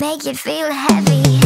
make you feel heavy.